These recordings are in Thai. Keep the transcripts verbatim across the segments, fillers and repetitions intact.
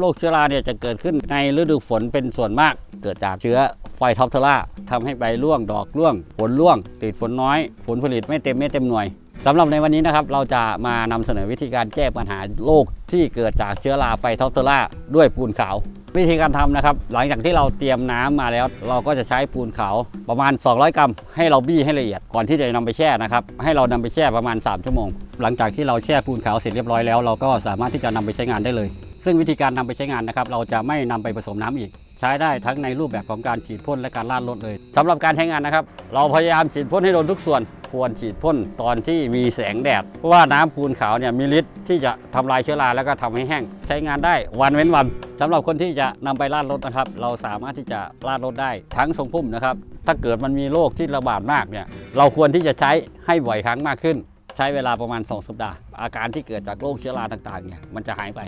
โรคเชื้อราเนี่ยจะเกิดขึ้นในฤดูฝนเป็นส่วนมากเกิดจากเชื้อไฟท็อปเทอร่าทำให้ใบร่วงดอกร่วงผลร่วงติดผลน้อยผลผลิตไม่เต็มไม่เต็มหน่วยสำหรับในวันนี้นะครับเราจะมานำเสนอวิธีการแก้ปัญหาโรคที่เกิดจากเชื้อราไฟท็อปเทอร่าด้วยปูนขาววิธีการทำนะครับหลังจากที่เราเตรียมน้ำมาแล้วเราก็จะใช้ปูนขาวประมาณสองร้อยกรัมให้เราบี้ให้ละเอียดก่อนที่จะนำไปแช่นะครับให้เรานำไปแช่ประมาณสามชั่วโมงหลังจากที่เราแช่ปูนขาวเสร็จเรียบร้อยแล้วเราก็สามารถที่จะนำไปใช้งานได้เลยซึ่งวิธีการนำไปใช้งานนะครับเราจะไม่นำไปผสมน้ำอีกใช้ได้ทั้งในรูปแบบของการฉีดพ่นและการราดรดเลยสำหรับการใช้งานนะครับเราพยายามฉีดพ่นให้โดนทุกส่วนควรฉีดพ่นตอนที่มีแสงแดดเพราะว่าน้ำปูนขาวเนี่ยมีฤทธิ์ที่จะทำลายเชื้อราแล้วก็ทำให้แห้งใช้งานได้วันเว้นวันสำหรับคนที่จะนำไปราดรดนะครับเราสามารถที่จะราดรดได้ทั้งทรงพุ่มนะครับถ้าเกิดมันมีโรคที่ระบาดมากเนี่ยเราควรที่จะใช้ให้บ่อยครั้งมากขึ้นใช้เวลาประมาณสองสัปดาห์อาการที่เกิดจากโรคเชื้อราต่างๆเนี่ยมันจะหายไป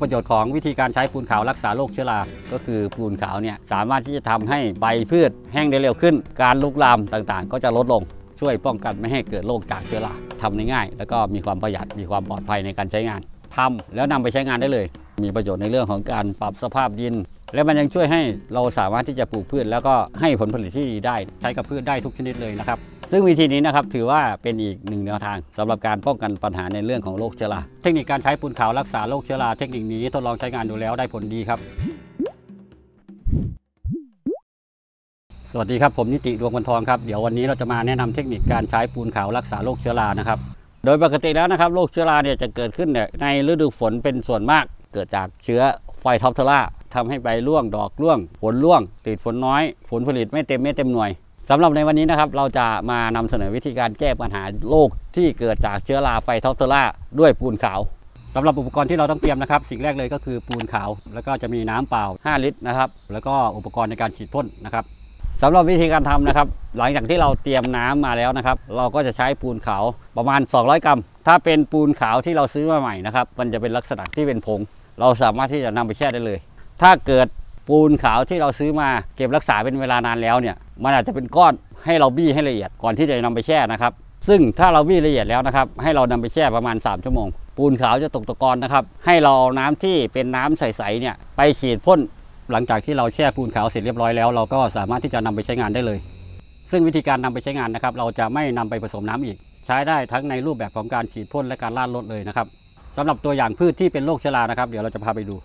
ประโยชน์ของวิธีการใช้ปูนขาวรักษาโรคเชื้อราก็คือปูนขาวเนี่ยสามารถที่จะทำให้ใบพืชแห้งได้เร็วขึ้นการลุกลามต่างๆก็จะลดลงช่วยป้องกันไม่ให้เกิดโรคจากเชื้อราทำได้ง่ายแล้วก็มีความประหยัดมีความปลอดภัยในการใช้งานทำแล้วนำไปใช้งานได้เลยมีประโยชน์ในเรื่องของการปรับสภาพดินและมันยังช่วยให้เราสามารถที่จะปลูกพืชแล้วก็ให้ผลผลิตที่ดีได้ใช้กับพืชได้ทุกชนิดเลยนะครับซึ่งวิธีนี้นะครับถือว่าเป็นอีกหนึ่งแนวทางสำหรับการป้องกันปัญหาในเรื่องของโรคเชื้อราเทคนิคการใช้ปูนขาวรักษาโรคเชื้อราเทคนิคนี้ทดลองใช้งานดูแล้วได้ผลดีครับสวัสดีครับผมนิติดวงวันทองครับเดี๋ยววันนี้เราจะมาแนะนำเทคนิคการใช้ปูนขาวรักษาโรคเชื้อรานะครับโดยปกติแล้วนะครับโรคเชื้อราเนี่ยจะเกิดขึ้นในฤดูฝนเป็นส่วนมากเกิดจากเชื้อไฟท็อปเทอร่าทำให้ใบร่วงดอกร่วงผลร่วงติดผลน้อยผลผลิตไม่เต็มไม่เต็มหน่วยสำหรับในวันนี้นะครับเราจะมานำเสนอวิธีการแก้ปัญหาโรคที่เกิดจากเชื้อราไฟท็อปเทอร่าด้วยปูนขาวสำหรับอุปกรณ์ที่เราต้องเตรียมนะครับสิ่งแรกเลยก็คือปูนขาวแล้วก็จะมีน้ำเปล่าห้าลิตรนะครับแล้วก็อุปกรณ์ในการฉีดพ่นนะครับสำหรับวิธีการทำนะครับหลังจากที่เราเตรียมน้ำมาแล้วนะครับเราก็จะใช้ปูนขาวประมาณสองร้อยกรัมถ้าเป็นปูนขาวที่เราซื้อมาใหม่นะครับมันจะเป็นลักษณะที่เป็นผงเราสามารถที่จะนำไปแช่ได้เลยถ้าเกิดปูนขาวที่เราซื้อมาเก็บรักษาเป็นเวลานานแล้วเนี่ยมันอาจจะเป็นก้อนให้เราบี้ให้ละเอียดก่อนที่จะนำไปแช่นะครับซึ่งถ้าเราบี้ละเอียดแล้วนะครับให้เรานำไปแช่ประมาณสามชั่วโมงปูนขาวจะตกตะกอนนะครับให้เราน้ำที่เป็นน้ำใสๆเนี่ยไปฉีดพ่นหลังจากที่เราแช่ปูนขาวเสร็จเรียบร้อยแล้วเราก็สามารถที่จะนำไปใช้งานได้เลยซึ่งวิธีการนำไปใช้งานนะครับเราจะไม่นำไปผสมน้ำอีกใช้ได้ทั้งในรูปแบบของการฉีดพ่นและการราดรดเลยนะครับสำหรับตัวอย่างพืชที่เป็นโรคเชื้อรานะครับเดี๋ยวเราจะพาไปดู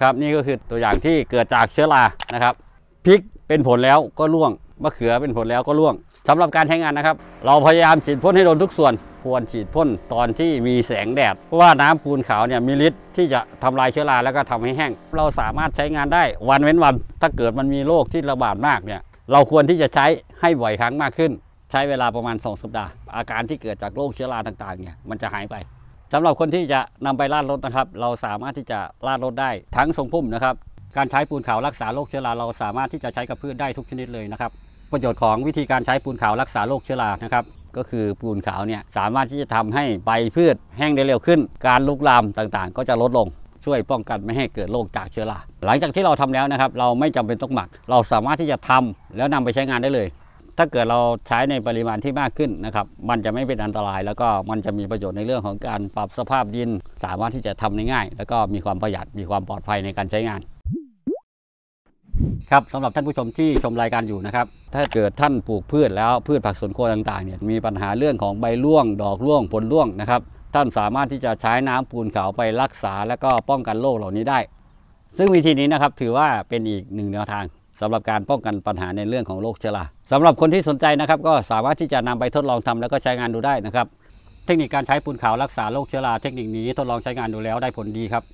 ครับนี่ก็คือตัวอย่างที่เกิดจากเชื้อรานะครับพริกเป็นผลแล้วก็ร่วงมะเขือเป็นผลแล้วก็ร่วงสำหรับการใช้งานนะครับเราพยายามฉีดพ่นให้โดนทุกส่วนควรฉีดพ่นตอนที่มีแสงแดดเพราะว่าน้ำปูนขาวเนี่ยมีฤทธิ์ที่จะทำลายเชื้อราแล้วก็ทำให้แห้งเราสามารถใช้งานได้วันเว้นวันถ้าเกิดมันมีโรคที่ระบาดมากเนี่ยเราควรที่จะใช้ให้บ่อยครั้งมากขึ้นใช้เวลาประมาณสองสัปดาห์อาการที่เกิดจากโรคเชื้อราต่างๆเนี่ยมันจะหายไปสำหรับคนที่จะนำไปราดรดนะครับเราสามารถที่จะราดรดได้ทั้งทรงพุ่มนะครับการใช้ปูนขาวรักษาโรคเชื้อราเราสามารถที่จะใช้กับพืชได้ทุกชนิดเลยนะครับประโยชน์ของวิธีการใช้ปูนขาวรักษาโรคเชื้อรานะครับก็คือปูนขาวเนี่ยสามารถที่จะทำให้ใบพืชแห้งได้เร็วขึ้นการลุกลามต่างๆก็จะลดลงช่วยป้องกันไม่ให้เกิดโรคจากเชื้อราหลังจากที่เราทำแล้วนะครับเราไม่จำเป็นต้องหมักเราสามารถที่จะทำแล้วนำไปใช้งานได้เลยถ้าเกิดเราใช้ในปริมาณที่มากขึ้นนะครับมันจะไม่เป็นอันตรายแล้วก็มันจะมีประโยชน์ในเรื่องของการปรับสภาพดินสามารถที่จะทำได้ง่ายแล้วก็มีความประหยัดมีความปลอดภัยในการใช้งานครับสำหรับท่านผู้ชมที่ชมรายการอยู่นะครับถ้าเกิดท่านปลูกพืชแล้วพืชผักสวนครัวต่างๆเนี่ยมีปัญหาเรื่องของใบร่วงดอกร่วงผลร่วงนะครับท่านสามารถที่จะใช้น้ำปูนขาวไปรักษาและก็ป้องกันโรคเหล่านี้ได้ซึ่งวิธีนี้นะครับถือว่าเป็นอีกหนึ่งแนวทางสำหรับการป้องกันปัญหาในเรื่องของโรคเชื้อราสำหรับคนที่สนใจนะครับก็สามารถที่จะนำไปทดลองทำแล้วก็ใช้งานดูได้นะครับเทคนิคการใช้ปูนขาวรักษาโรคเชื้อราเทคนิคนี้ทดลองใช้งานดูแล้วได้ผลดีครับ